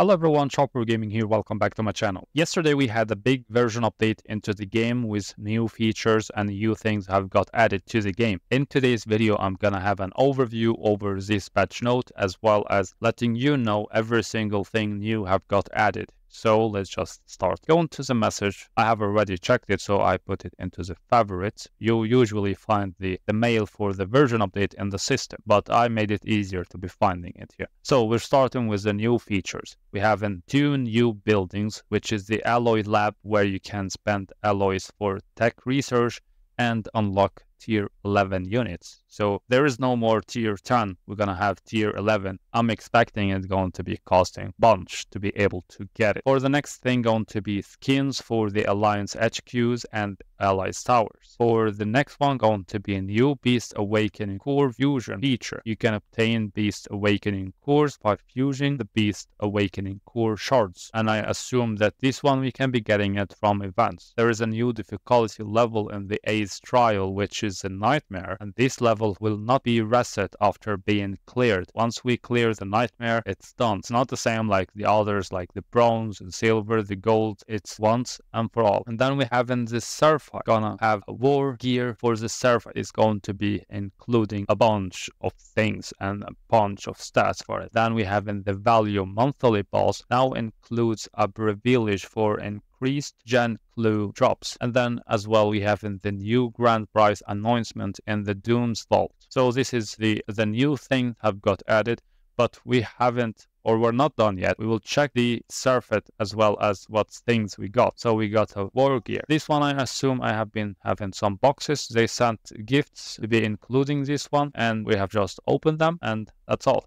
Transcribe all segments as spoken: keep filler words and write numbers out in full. Hello everyone, Chuppergaming here, welcome back to my channel. Yesterday we had a big version update into the game with new features and new things have got added to the game. In today's video I'm gonna have an overview over this patch note as well as letting you know every single thing new have got added. So let's just start. Going to the message, I have already checked it, so I put it into the favorites. You usually find the, the mail for the version update in the system, but I made it easier to be finding it here. So we're starting with the new features. We have in two new buildings, which is the alloy lab, where you can spend alloys for tech research and unlock tier eleven units. So there is no more tier ten, we're gonna have tier eleven. I'm expecting it's going to be costing bunch to be able to get it. For the next thing, going to be skins for the alliance H Qs and allies towers. For the next one, going to be a new beast awakening core fusion feature. You can obtain beast awakening cores by fusing the beast awakening core shards, and I assume that this one we can be getting it from events. There is a new difficulty level in the ace trial, which is a nightmare, and this level will not be reset after being cleared. Once we clear the nightmare, it's done. It's not the same like the others, like the bronze and silver, the gold. It's once and for all. And then we have in the Seraphite, gonna have a war gear for the Seraphite. It's going to be including a bunch of things and a bunch of stats for it. Then we have in the value monthly boss, now includes a privilege for increasing increased gen clue drops. And then as well we have in the new grand prize announcement in the Doom's vault. So this is the the new thing have got added, but we haven't, or we're not done yet. We will check the Surfeit as well as what things we got. So we got a Wargear. This one I assume I have been having some boxes. They sent gifts to be including this one, and we have just opened them, and that's all.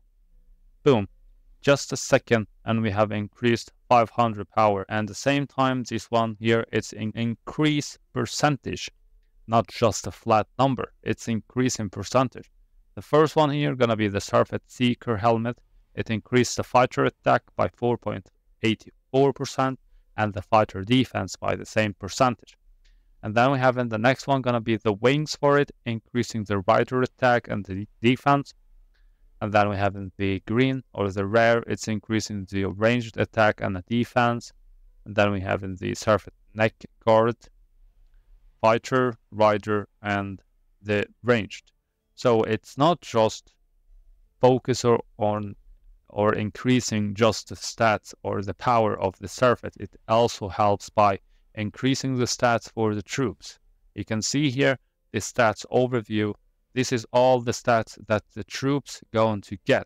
Boom. Just a second, and we have increased five hundred power. And the same time, this one here, it's an increase percentage, not just a flat number. It's increase in percentage. The first one here gonna be the Surfeit seeker helmet. It increased the fighter attack by four point eight four percent and the fighter defense by the same percentage. And then we have in the next one gonna be the wings for it, increasing the rider attack and the defense. And then we have the green or the rare, it's increasing the ranged attack and the defense. And then we have in the Surfeit neck guard, fighter, rider, and the ranged. So it's not just focus or on or increasing just the stats or the power of the Surfeit. It also helps by increasing the stats for the troops. You can see here the stats overview. This is all the stats that the troops going to get.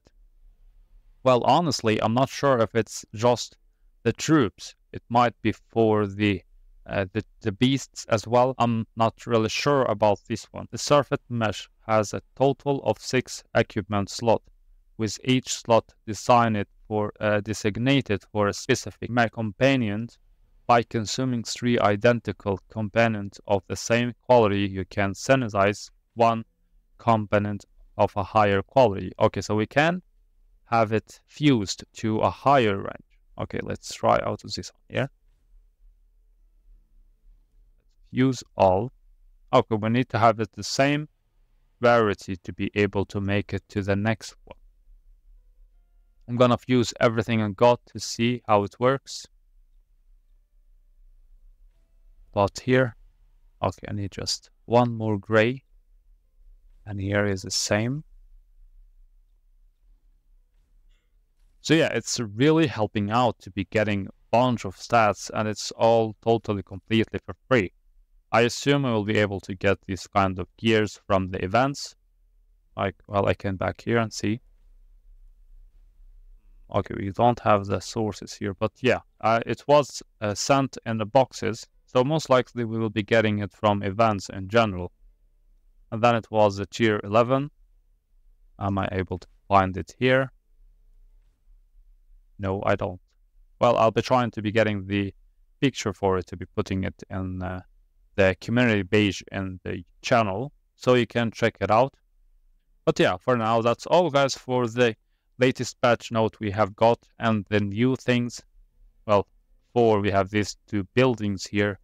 Well, honestly, I'm not sure if it's just the troops. It might be for the uh, the, the beasts as well. I'm not really sure about this one. The Surfeit mesh has a total of six equipment slots, with each slot designed for uh, designated for a specific mech companion. By consuming three identical components of the same quality, you can synergize one component of a higher quality. Okay, so we can have it fused to a higher range. Okay, let's try out this one here. Fuse all. Okay, we need to have it the same variety to be able to make it to the next one. I'm gonna fuse everything I got to see how it works. But here, okay, I need just one more gray. And here is the same. So yeah, it's really helping out to be getting a bunch of stats, and it's all totally completely for free. I assume I will be able to get these kind of gears from the events. Like, well, I can back here and see. Okay, we don't have the sources here, but yeah, uh, it was uh, sent in the boxes. So most likely we will be getting it from events in general. And then it was the tier eleven. Am I able to find it here? No, I don't. Well, I'll be trying to be getting the picture for it to be putting it in uh, the community page and the channel, so you can check it out. But yeah, for now, that's all guys for the latest patch note we have got and the new things. Well, four, we have these two buildings here,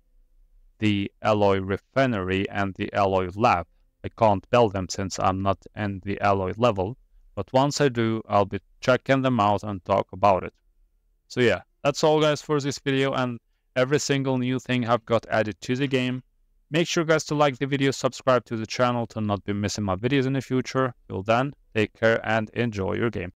the alloy refinery and the alloy lab. I can't build them since I'm not in the alloy level, but once I do, I'll be checking them out and talk about it. So yeah, that's all guys for this video, and every single new thing I've got added to the game. Make sure guys to like the video, subscribe to the channel to not be missing my videos in the future. Till then, take care and enjoy your game.